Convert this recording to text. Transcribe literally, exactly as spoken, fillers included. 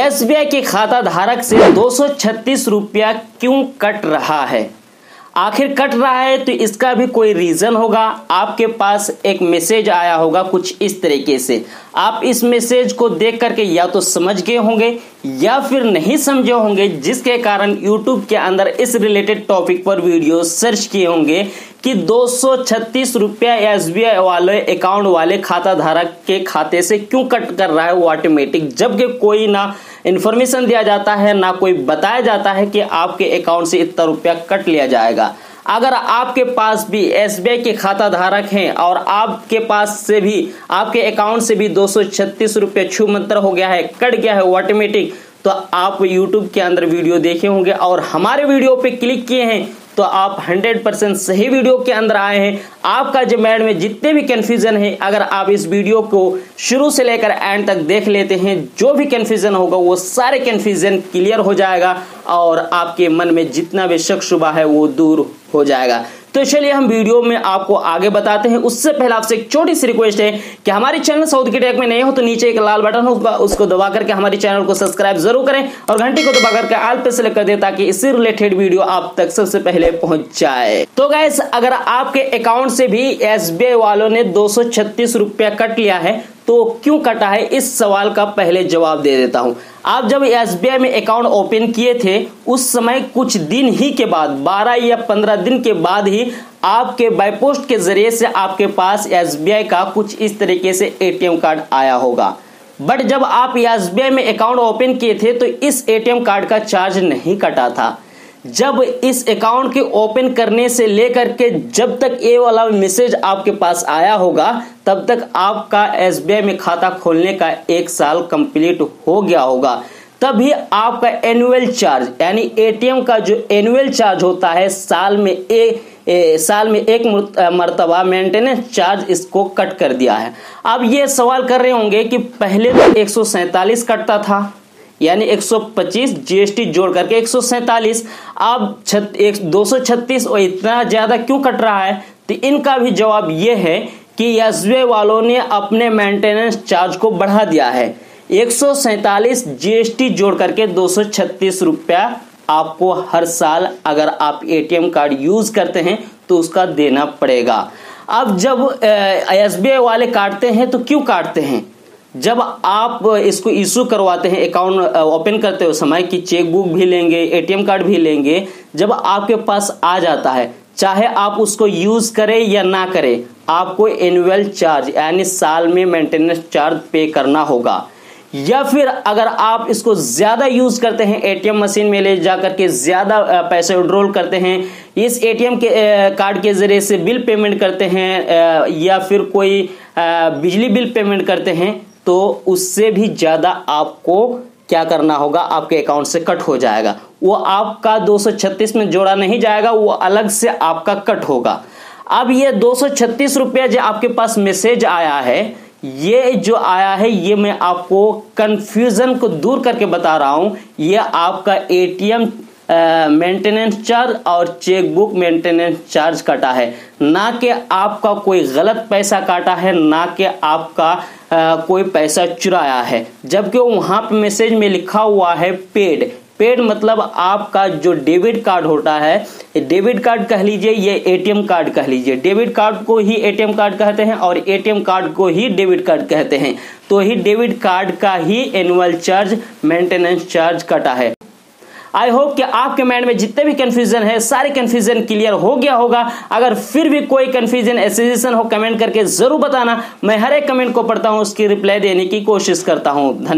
SBI के खाता धारक से दो सौ छत्तीस रुपया क्यों कट रहा है, आखिर कट रहा है तो इसका भी कोई रीज़न होगा। आपके पास एक मैसेज आया होगा कुछ इस तरीके से, आप इस मैसेज को देख करके या तो समझ गए होंगे या फिर नहीं समझे होंगे, जिसके कारण YouTube के अंदर इस रिलेटेड टॉपिक पर वीडियो सर्च किए होंगे कि दो सौ छत्तीस रुपया एस बी आई वाले अकाउंट वाले खाता धारक के खाते से क्यों कट कर रहा है वो ऑटोमेटिक, जबकि कोई ना इन्फॉर्मेशन दिया जाता है ना कोई बताया जाता है कि आपके अकाउंट से इतना रुपया कट लिया जाएगा। अगर आपके पास भी एस बी आई के खाता धारक हैं और आपके पास से भी आपके अकाउंट से भी दो सौ छत्तीस रुपये छू मंतर हो गया है, कट गया है ऑटोमेटिक, तो आप YouTube के अंदर वीडियो देखे होंगे और हमारे वीडियो पे क्लिक किए हैं तो आप सौ परसेंट सही वीडियो के अंदर आए हैं। आपका जो माइंड में जितने भी कन्फ्यूजन है, अगर आप इस वीडियो को शुरू से लेकर एंड तक देख लेते हैं, जो भी कन्फ्यूजन होगा वो सारे कन्फ्यूजन क्लियर हो जाएगा और आपके मन में जितना भी शक शुबा है वो दूर हो जाएगा। तो चलिए हम वीडियो में आपको आगे बताते हैं। उससे पहले आपसे एक छोटी सी रिक्वेस्ट है कि हमारे चैनल साउथ की टेक में नए हो तो नीचे एक लाल बटन होगा, उसको दबा करके हमारे चैनल को सब्सक्राइब जरूर करें और घंटी को दबा करके ऑल पे सेलेक्ट कर दें ताकि इससे रिलेटेड वीडियो आप तक सबसे पहले पहुंच जाए। तो गाइस, अगर आपके अकाउंट से भी एसबीआई वालों ने दो सौ छत्तीस रुपया कट लिया है तो क्यों कटा है, इस सवाल का पहले जवाब दे देता हूं। आप जब एसबीआई में अकाउंट ओपन किए थे उस समय कुछ दिन ही के बाद, बारह या पंद्रह दिन के बाद ही आपके बाय पोस्ट के जरिए से आपके पास एसबीआई का कुछ इस तरीके से एटीएम कार्ड आया होगा। बट जब आप एसबीआई में अकाउंट ओपन किए थे तो इस एटीएम कार्ड का चार्ज नहीं कटा था। जब इस अकाउंट के ओपन करने से लेकर के जब तक ये वाला मैसेज आपके पास आया होगा तब तक आपका एसबीआई में खाता खोलने का एक साल कंप्लीट हो गया होगा, तभी आपका एनुअल चार्ज यानी एटीएम का जो एनुअल चार्ज होता है साल में ए, ए, साल में एक मरतबा मेंटेनेंस चार्ज, इसको कट कर दिया है। अब ये सवाल कर रहे होंगे कि पहले तो एक सौ सैंतालीस कटता था यानी एक सौ पच्चीस जीएसटी जोड़ करके एक सौ सैंतालीस, अब दो सौ छत्तीस और इतना ज़्यादा क्यों कट रहा है, तो इनका भी जवाब ये है कि एसबीआई वालों ने अपने मेंटेनेंस चार्ज को बढ़ा दिया है। एक सौ सैंतालीस जीएसटी जोड़ करके दो सौ छत्तीस रुपया आपको हर साल अगर आप एटीएम कार्ड यूज़ करते हैं तो उसका देना पड़ेगा। अब जब एसबीआई वाले काटते हैं तो क्यों काटते हैं, जब आप इसको इशू करवाते हैं अकाउंट ओपन करते हो समय कि चेकबुक भी लेंगे एटीएम कार्ड भी लेंगे, जब आपके पास आ जाता है चाहे आप उसको यूज़ करें या ना करें आपको एनुअल चार्ज यानी साल में मेंटेनेंस चार्ज पे करना होगा। या फिर अगर आप इसको ज़्यादा यूज़ करते हैं, एटीएम मशीन में ले जा करके ज़्यादा पैसे विड्रॉल करते हैं, इस एटीएम के कार्ड के ज़रिए से बिल पेमेंट करते हैं या फिर कोई बिजली बिल पेमेंट करते हैं, तो उससे भी ज़्यादा आपको क्या करना होगा, आपके अकाउंट से कट हो जाएगा। वो आपका दो सौ छत्तीस में जोड़ा नहीं जाएगा, वो अलग से आपका कट होगा। अब ये दो सौ छत्तीस रुपया जो आपके पास मैसेज आया है, ये जो आया है ये मैं आपको कंफ्यूजन को दूर करके बता रहा हूँ। ये आपका एटीएम मेंटेनेंस चार्ज और चेकबुक मेंटेनेंस चार्ज कटा है, ना कि आपका कोई गलत पैसा काटा है, ना कि आपका आ, कोई पैसा चुराया है। जबकि वहाँ पे मैसेज में लिखा हुआ है पेड, पेड मतलब आपका जो डेबिट कार्ड होता है, डेबिट कार्ड कह लीजिए या एटीएम कार्ड कह लीजिए, डेबिट कार्ड को ही एटीएम कार्ड कहते हैं और एटीएम कार्ड को ही डेबिट कार्ड कहते हैं, तो ही डेबिट कार्ड का ही एनुअल चार्ज मेंटेनेंस चार्ज कटा है। आई होप कि आपके माइंड में जितने भी कन्फ्यूजन है सारे कन्फ्यूजन क्लियर हो गया होगा। अगर फिर भी कोई कन्फ्यूजन एसोसिएशन हो कमेंट करके जरूर बताना, मैं हर एक कमेंट को पढ़ता हूँ, उसकी रिप्लाई देने की कोशिश करता हूँ। धन्यवाद।